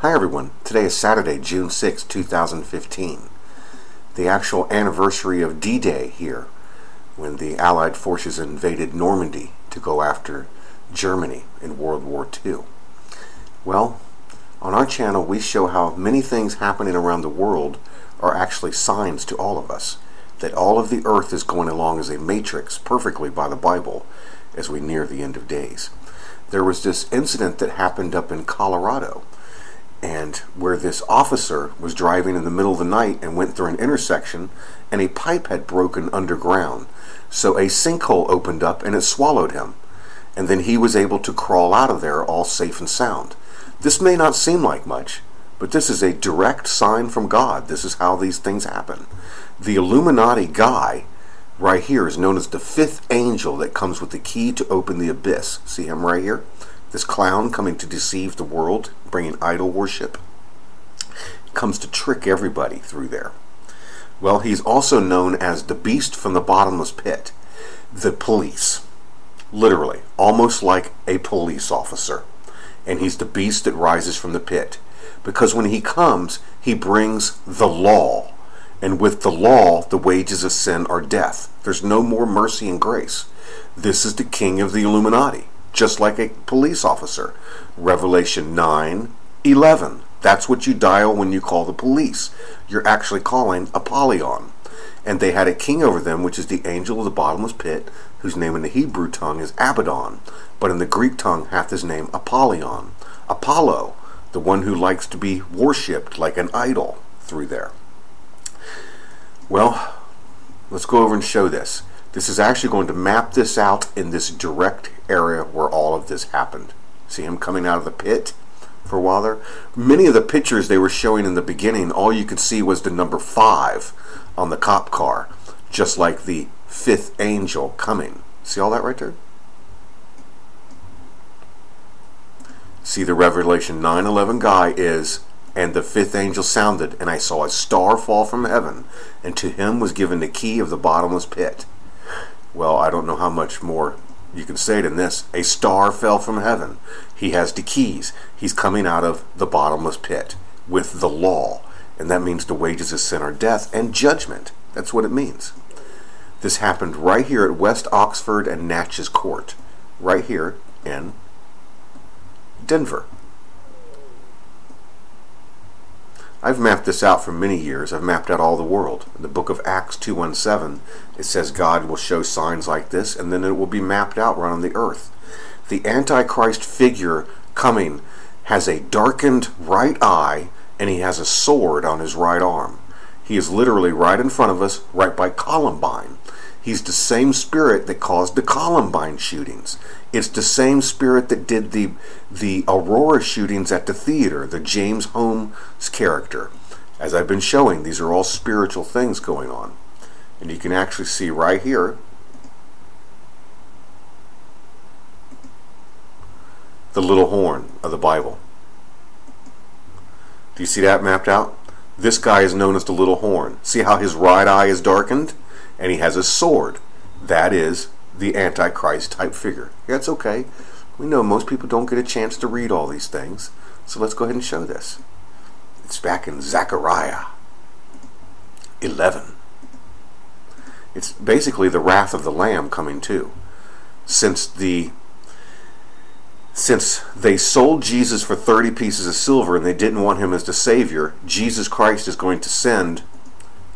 Hi everyone, today is Saturday, June 6, 2015, the actual anniversary of D-Day here, when the Allied forces invaded Normandy to go after Germany in World War II. Well, on our channel we show how many things happening around the world are actually signs to all of us, that all of the earth is going along as a matrix perfectly by the Bible as we near the end of days. There was this incident that happened up in Colorado, and where this officer was driving in the middle of the night and went through an intersection, and a pipe had broken underground, so a sinkhole opened up and it swallowed him, and then he was able to crawl out of there all safe and sound. This may not seem like much, but this is a direct sign from God. This is how these things happen. The Illuminati guy right here is known as the fifth angel that comes with the key to open the abyss. See him right here? This clown coming to deceive the world, bringing idol worship, comes to trick everybody through there. Well, he's also known as the beast from the bottomless pit, the police, literally, almost like a police officer. And he's the beast that rises from the pit, because when he comes, he brings the law, and with the law, the wages of sin are death. There's no more mercy and grace. This is the king of the Illuminati, just like a police officer. Revelation 9:11. That's what you dial when you call the police. You're actually calling Apollyon. And they had a king over them, which is the angel of the bottomless pit, whose name in the Hebrew tongue is Abaddon, but in the Greek tongue hath his name Apollyon. Apollo, the one who likes to be worshipped like an idol through there. Well, let's go over and show this. This is actually going to map this out in this direct area where all of this happened. See him coming out of the pit for a while there? Many of the pictures they were showing in the beginning, all you could see was the number 5 on the cop car, just like the fifth angel coming. See all that right there? See, the Revelation 9:11 guy is, and the fifth angel sounded, and I saw a star fall from heaven, and to him was given the key of the bottomless pit. Well, I don't know how much more you can say it in this. A star fell from heaven. He has the keys. He's coming out of the bottomless pit with the law. And that means the wages of sin are death and judgment. That's what it means. This happened right here at West Oxford and Natchez Court, right here in Denver. I've mapped this out for many years. I've mapped out all the world. In the book of Acts 2:17, it says God will show signs like this, and then it will be mapped out around the earth. The Antichrist figure coming has a darkened right eye, and he has a sword on his right arm. He is literally right in front of us, right by Columbine. He's the same spirit that caused the Columbine shootings. It's the same spirit that did the Aurora shootings at the theater, the James Holmes character. As I've been showing, these are all spiritual things going on. And you can actually see right here, the little horn of the Bible. Do you see that mapped out? This guy is known as the little horn. See how his right eye is darkened? And he has a sword. That is the Antichrist type figure. That's okay. We know most people don't get a chance to read all these things, so let's go ahead and show this. It's back in Zechariah 11. It's basically the wrath of the Lamb coming too. Since they sold Jesus for 30 pieces of silver and they didn't want him as the Savior, Jesus Christ is going to send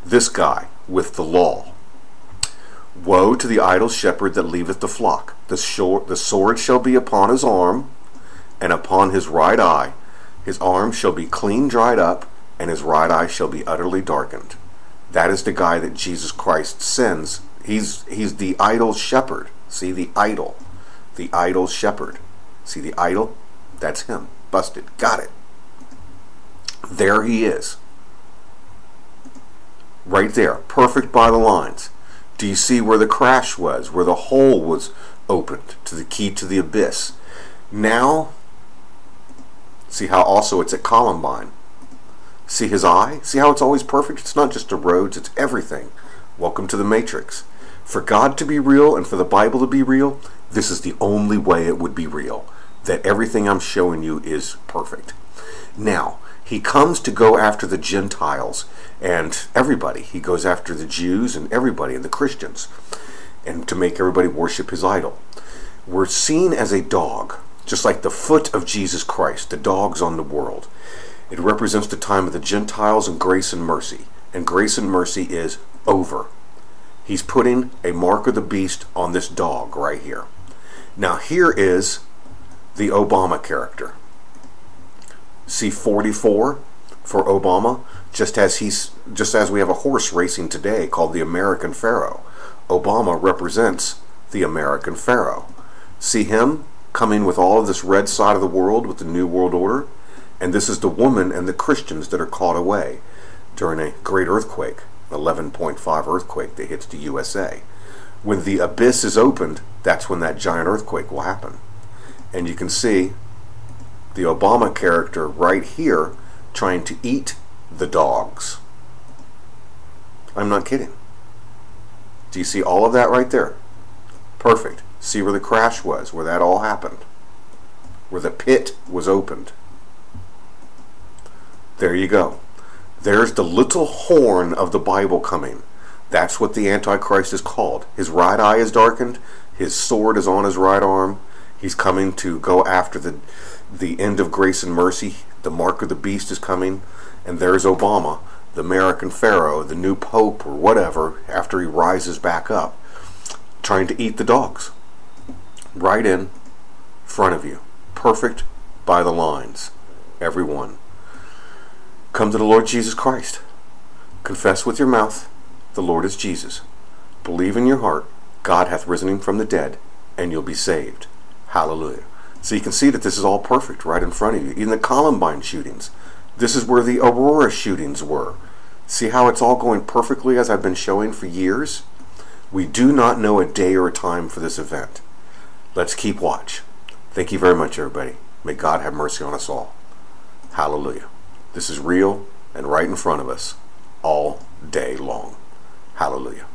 this guy with the law. Woe to the idle shepherd that leaveth the flock. The sword shall be upon his arm, and upon his right eye. His arm shall be clean dried up, and his right eye shall be utterly darkened. That is the guy that Jesus Christ sends. He's the idle shepherd. See the idle shepherd. See the idol? That's him. Busted. Got it. There he is. Right there, perfect by the lines. Do you see where the crash was, where the hole was opened to the key to the abyss? Now, see how also it's at Columbine. See his eye? See how it's always perfect? It's not just the roads, it's everything. Welcome to the Matrix. For God to be real and for the Bible to be real, this is the only way it would be real. that everything I'm showing you is perfect. Now, he comes to go after the Gentiles and everybody. He goes after the Jews and everybody and the Christians, and to make everybody worship his idol. We're seen as a dog, just like the foot of Jesus Christ, the dogs on the world. It represents the time of the Gentiles and grace and mercy. And grace and mercy is over. He's putting a mark of the beast on this dog right here. Now here is the Obama character. See 44 for Obama, just as we have a horse racing today called the American Pharaoh. Obama represents the American Pharaoh. See him coming with all of this red side of the world with the New World Order, and this is the woman and the Christians that are caught away during a great earthquake, 11.5 earthquake that hits the USA. When the abyss is opened, that's when that giant earthquake will happen. And you can see the Obama character right here trying to eat the dogs. I'm not kidding. Do you see all of that right there? Perfect. See where the crash was, where that all happened, where the pit was opened. There you go. There's the little horn of the Bible coming. That's what the Antichrist is called. His right eye is darkened. His sword is on his right arm. He's coming to go after the end of grace and mercy. The mark of the beast is coming. And there's Obama, the American Pharaoh, the new pope or whatever, after he rises back up, trying to eat the dogs. Right in front of you. Perfect by the lines. Everyone. Come to the Lord Jesus Christ. Confess with your mouth, the Lord is Jesus. Believe in your heart, God hath risen him from the dead, and you'll be saved. Hallelujah. So you can see that this is all perfect right in front of you. Even the Columbine shootings. This is where the Aurora shootings were. See how it's all going perfectly as I've been showing for years? We do not know a day or a time for this event. Let's keep watch. Thank you very much, everybody. May God have mercy on us all. Hallelujah. This is real and right in front of us all day long. Hallelujah.